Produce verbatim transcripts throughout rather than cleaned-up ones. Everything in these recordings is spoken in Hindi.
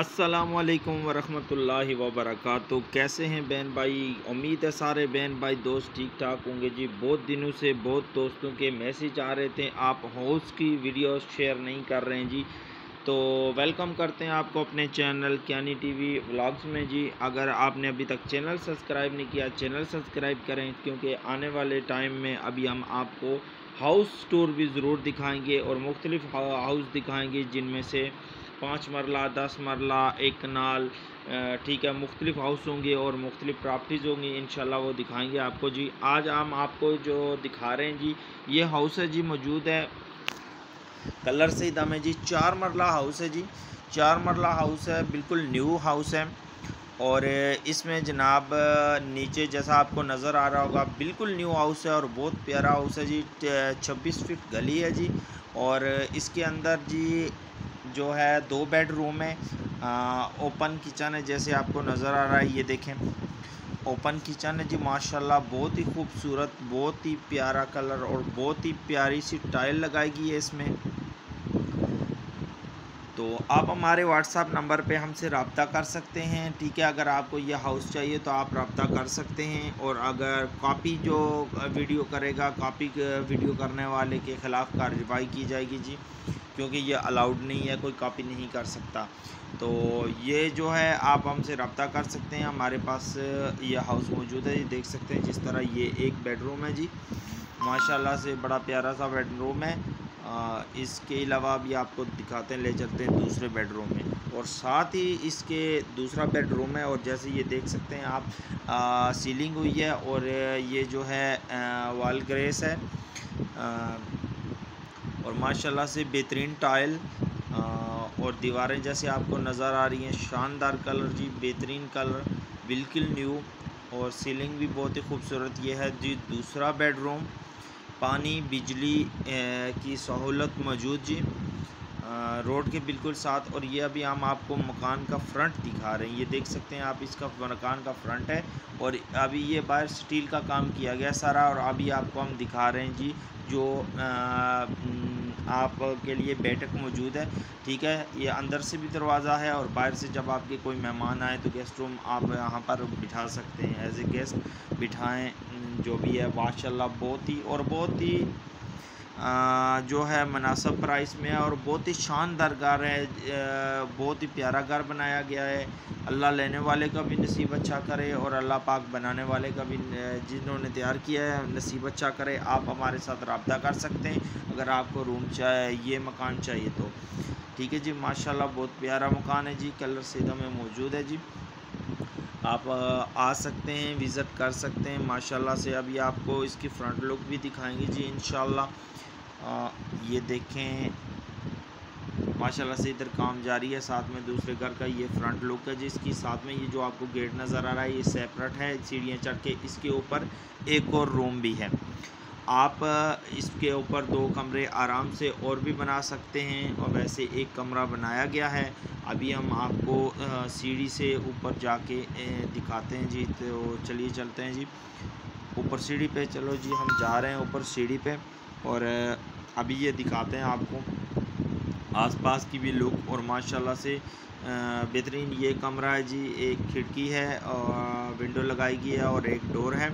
अस्सलामुअलैकुम वरहमतुल्लाहि वबरकातुहू। कैसे हैं बहन भाई? उम्मीद है सारे बहन भाई दोस्त ठीक ठाक होंगे जी। बहुत दिनों से बहुत दोस्तों के मैसेज आ रहे थे, आप हाउस की वीडियो शेयर नहीं कर रहे हैं जी। तो वेलकम करते हैं आपको अपने चैनल कयानी टीवी व्लॉग्स में जी। अगर आपने अभी तक चैनल सब्सक्राइब नहीं किया, चैनल सब्सक्राइब करें, क्योंकि आने वाले टाइम में अभी हम आपको हाउस टूर भी ज़रूर दिखाएंगे और मुख्तलिफ हाउस दिखाएंगे, जिनमें से पाँच मरला, दस मरला, एक कनाल, ठीक है, मुख्तलिफ हाउस होंगे और मुख्तलिफ प्रॉपर्टीज़ होंगी, इंशाल्लाह वो दिखाएंगे आपको जी। आज हम आपको जो दिखा रहे हैं जी, ये हाउस है जी, मौजूद है कलर से दम है जी। चार मरला हाउस है जी, चार मरला हाउस है, बिल्कुल न्यू हाउस है। और इसमें जनाब नीचे जैसा आपको नज़र आ रहा होगा, बिल्कुल न्यू हाउस है और बहुत प्यारा हाउस है जी। छब्बीस फीट गली है जी और इसके अंदर जी जो है दो बेडरूम है, ओपन किचन है, जैसे आपको नज़र आ रहा है, ये देखें ओपन किचन है जी। माशाल्लाह बहुत ही खूबसूरत, बहुत ही प्यारा कलर और बहुत ही प्यारी सी टाइल लगाई गई है इसमें। तो आप हमारे व्हाट्सएप नंबर पे हमसे रब्ता कर सकते हैं, ठीक है। अगर आपको ये हाउस चाहिए तो आप रब्ता कर सकते हैं। और अगर कॉपी जो वीडियो करेगा, कॉपी वीडियो करने वाले के ख़िलाफ़ कार्रवाई की जाएगी जी, क्योंकि ये अलाउड नहीं है, कोई कॉपी नहीं कर सकता। तो ये जो है आप हमसे रब्ता कर सकते हैं। हमारे पास ये हाउस मौजूद है, ये देख सकते हैं जिस तरह, ये एक बेडरूम है जी, माशाल्लाह से बड़ा प्यारा सा बेडरूम है। आ, इसके अलावा भी आपको दिखाते हैं, ले चलते हैं दूसरे बेडरूम में, और साथ ही इसके दूसरा बेडरूम है। और जैसे ये देख सकते हैं आप, आ, सीलिंग हुई है और ये जो है वॉल ग्रेस है, आ, और माशाल्लाह से बेहतरीन टाइल, आ, और दीवारें जैसे आपको नज़र आ रही हैं, शानदार कलर जी, बेहतरीन कलर, बिल्कुल न्यू, और सीलिंग भी बहुत ही खूबसूरत। ये है जी दूसरा बेडरूम। पानी बिजली ए, की सहूलत मौजूद जी, आ, रोड के बिल्कुल साथ। और ये अभी हम आपको मकान का फ्रंट दिखा रहे हैं, ये देख सकते हैं आप, इसका मकान का फ्रंट है। और अभी ये बाहर स्टील का काम किया गया सारा। और अभी आपको हम दिखा रहे हैं जी, जो आ, आप के लिए बैठक मौजूद है, ठीक है। ये अंदर से भी दरवाज़ा है और बाहर से जब आपके कोई मेहमान आए तो गेस्ट रूम आप यहाँ पर बिठा सकते हैं, एज ए गेस्ट बिठाएं, जो भी है। माशाल्लाह बहुत ही और बहुत ही आ, जो है मुनासिब प्राइस में है और बहुत ही शानदार घर है, बहुत ही प्यारा घर बनाया गया है। अल्लाह लेने वाले का भी नसीब अच्छा करे और अल्लाह पाक बनाने वाले का भी, जिन्होंने तैयार किया है, नसीब अच्छा करे। आप हमारे साथ रब्ता कर सकते हैं अगर आपको रूम चाहिए, ये मकान चाहिए तो, ठीक है जी। माशाल्लाह बहुत प्यारा मकान है जी, कलर सीधा में मौजूद है जी, आप आ सकते हैं, विज़िट कर सकते हैं। माशाल्लाह से अभी आपको इसकी फ्रंट लुक भी दिखाएंगे जी इंशाल्लाह। ये देखें माशाल्लाह से इधर काम जारी है, साथ में दूसरे घर का ये फ्रंट लुक है जी इसकी। साथ में ये जो आपको गेट नज़र आ रहा है, ये सेपरेट है, सीढ़ियाँ चढ़ के इसके ऊपर एक और रूम भी है। आप इसके ऊपर दो कमरे आराम से और भी बना सकते हैं, और वैसे एक कमरा बनाया गया है। अभी हम आपको सीढ़ी से ऊपर जाके दिखाते हैं जी। तो चलिए चलते हैं जी ऊपर सीढ़ी पे। चलो जी, हम जा रहे हैं ऊपर सीढ़ी पे और अभी ये दिखाते हैं आपको आसपास की भी लुक। और माशाल्लाह से बेहतरीन ये कमरा है जी, एक खिड़की है और विंडो लगाई गई है और एक डोर है।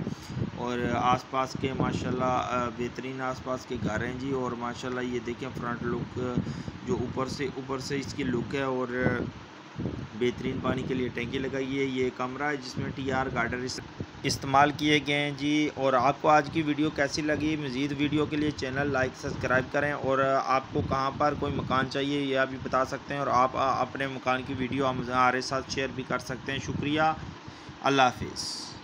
और आसपास के माशाल्लाह बेहतरीन आसपास के घर हैं जी। और माशाल्लाह ये देखिए फ्रंट लुक, जो ऊपर से ऊपर से इसकी लुक है, और बेहतरीन पानी के लिए टैंकी लगाई है। ये कमरा है जिसमें टी आर गार्डर इस्तेमाल किए गए हैं जी। और आपको आज की वीडियो कैसी लगी? मज़ीद वीडियो के लिए चैनल लाइक सब्सक्राइब करें। और आपको कहाँ पर कोई मकान चाहिए यह भी बता सकते हैं, और आप अपने मकान की वीडियो हमारे साथ शेयर भी कर सकते हैं। शुक्रिया, अल्लाह हाफिज़।